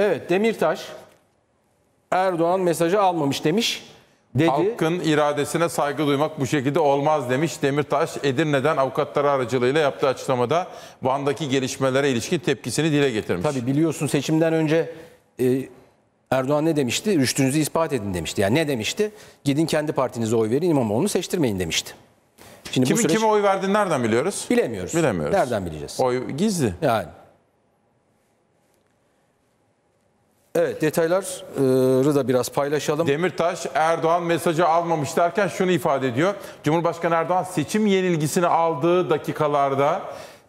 Evet, Demirtaş Erdoğan mesajı almamış demiş. Dedi. Halkın iradesine saygı duymak bu şekilde olmaz demiş. Demirtaş Edirne'den avukatları aracılığıyla yaptığı açıklamada Van'daki gelişmelere ilişkin tepkisini dile getirmiş. Tabii biliyorsun, seçimden önce Erdoğan ne demişti? Rüştünüzü ispat edin demişti. Yani ne demişti? Gidin kendi partinize oy verin, İmamoğlu'nu seçtirmeyin demişti. Şimdi kimin kime oy verdiğini nereden biliyoruz? Bilemiyoruz. Bilemiyoruz. Nereden bileceğiz? Oy gizli. Yani. Evet, detayları da biraz paylaşalım. Demirtaş Erdoğan mesajı almamış derken şunu ifade ediyor. Cumhurbaşkanı Erdoğan seçim yenilgisini aldığı dakikalarda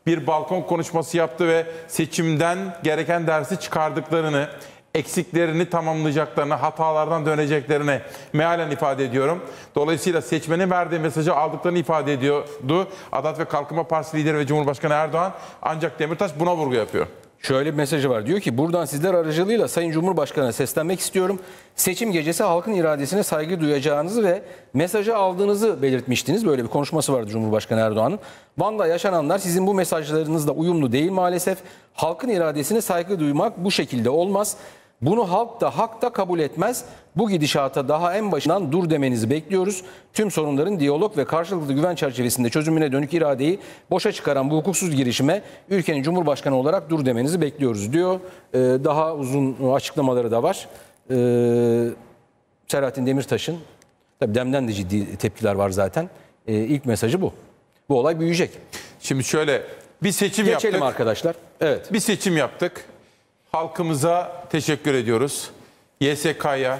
bir balkon konuşması yaptı ve seçimden gereken dersi çıkardıklarını, eksiklerini tamamlayacaklarını, hatalardan döneceklerini mealen ifade ediyorum. Dolayısıyla seçmenin verdiği mesajı aldıklarını ifade ediyordu Adalet ve Kalkınma Partisi lideri ve Cumhurbaşkanı Erdoğan. Ancak Demirtaş buna vurgu yapıyor. Şöyle bir mesajı var. Diyor ki, buradan sizler aracılığıyla Sayın Cumhurbaşkanı'na seslenmek istiyorum. Seçim gecesi halkın iradesine saygı duyacağınızı ve mesajı aldığınızı belirtmiştiniz. Böyle bir konuşması vardı Cumhurbaşkanı Erdoğan'ın. Van'da yaşananlar sizin bu mesajlarınızla uyumlu değil maalesef. Halkın iradesine saygı duymak bu şekilde olmaz. Bunu halk da hak da kabul etmez. Bu gidişata daha en başından dur demenizi bekliyoruz. Tüm sorunların diyalog ve karşılıklı güven çerçevesinde çözümüne dönük iradeyi boşa çıkaran bu hukuksuz girişime ülkenin Cumhurbaşkanı olarak dur demenizi bekliyoruz diyor. Daha uzun açıklamaları da var. Selahattin Demirtaş'ın, tabii Dem'den de ciddi tepkiler var zaten. İlk mesajı bu. Bu olay büyüyecek. Şimdi şöyle bir seçim yaptık. Geçelim arkadaşlar. Evet. Bir seçim yaptık. Halkımıza teşekkür ediyoruz. YSK'ya,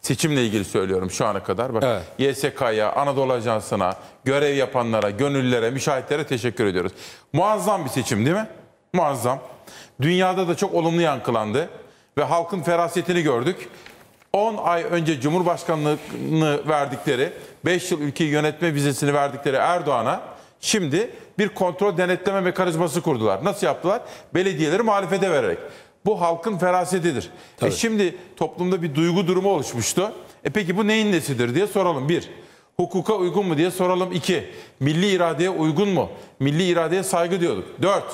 seçimle ilgili söylüyorum şu ana kadar. Bak, evet. YSK'ya, Anadolu Ajansı'na, görev yapanlara, gönüllülere, müşahitlere teşekkür ediyoruz. Muazzam bir seçim değil mi? Muazzam. Dünyada da çok olumlu yankılandı ve halkın ferasetini gördük. 10 ay önce Cumhurbaşkanlığını verdikleri, 5 yıl ülkeyi yönetme vizesini verdikleri Erdoğan'a şimdi bir kontrol denetleme mekanizması kurdular. Nasıl yaptılar? Belediyeleri muhalefete vererek. Bu halkın ferasetidir. Şimdi toplumda bir duygu durumu oluşmuştu. Peki bu neyin nesidir diye soralım. Bir, hukuka uygun mu diye soralım. İki, milli iradeye uygun mu? Milli iradeye saygı diyorduk. Dört,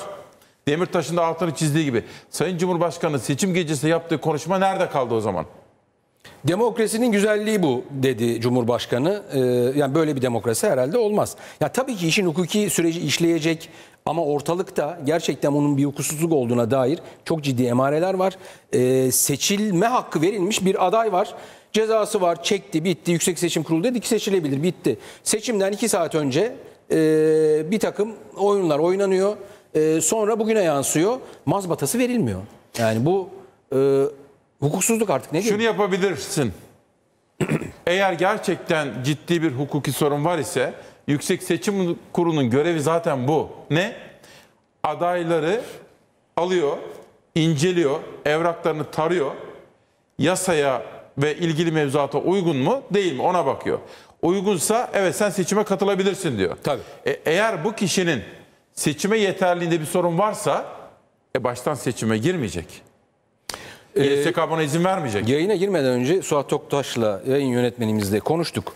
Demirtaş'ın da altını çizdiği gibi Sayın Cumhurbaşkanı seçim gecesi yaptığı konuşma nerede kaldı o zaman? Demokrasinin güzelliği bu dedi Cumhurbaşkanı. Yani böyle bir demokrasi herhalde olmaz. Ya tabii ki işin hukuki süreci işleyecek ama ortalıkta gerçekten bunun bir hukuksuzluk olduğuna dair çok ciddi emareler var. Seçilme hakkı verilmiş bir aday var. Cezası var, çekti, bitti. Yüksek Seçim Kurulu dedi ki seçilebilir, bitti. Seçimden 2 saat önce bir takım oyunlar oynanıyor. Sonra bugüne yansıyor. Mazbatası verilmiyor. Yani bu... Hukuksuzluk artık ne diyor? Şunu yapabilirsin. Eğer gerçekten ciddi bir hukuki sorun var ise Yüksek Seçim Kurulu'nun görevi zaten bu. Ne? Adayları alıyor, inceliyor, evraklarını tarıyor. Yasaya ve ilgili mevzuata uygun mu, değil mi? Ona bakıyor. Uygunsa evet sen seçime katılabilirsin diyor. Tabii. Eğer bu kişinin seçime yeterliğinde bir sorun varsa baştan seçime girmeyecek. YSK buna izin vermeyecek. Yayına girmeden önce Suat Toktaş'la, yayın yönetmenimizle konuştuk.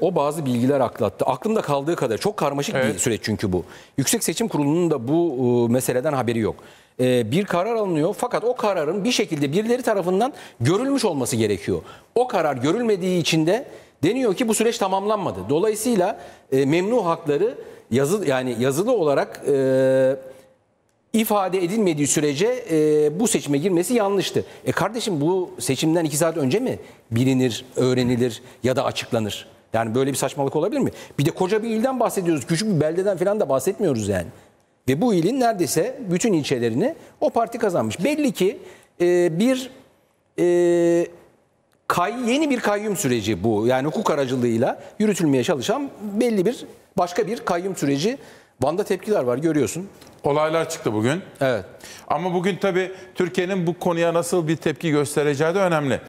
O bazı bilgiler aklattı. Aklımda kaldığı kadar, çok karmaşık bir süreç çünkü bu. Yüksek Seçim Kurulu'nun da bu meseleden haberi yok. Bir karar alınıyor fakat o kararın bir şekilde birileri tarafından görülmüş olması gerekiyor. O karar görülmediği için de deniyor ki bu süreç tamamlanmadı. Dolayısıyla memnu hakları yazılı olarak... ifade edilmediği sürece bu seçime girmesi yanlıştı. Kardeşim bu seçimden 2 saat önce mi bilinir, öğrenilir ya da açıklanır? Yani böyle bir saçmalık olabilir mi? Bir de koca bir ilden bahsediyoruz. Küçük bir beldeden falan da bahsetmiyoruz yani. Ve bu ilin neredeyse bütün ilçelerini o parti kazanmış. Belli ki yeni bir kayyum süreci bu. Yani hukuk aracılığıyla yürütülmeye çalışan başka bir kayyum süreci. Van'da tepkiler var, görüyorsun. Olaylar çıktı bugün. Evet. Ama bugün tabii Türkiye'nin bu konuya nasıl bir tepki göstereceği de önemli.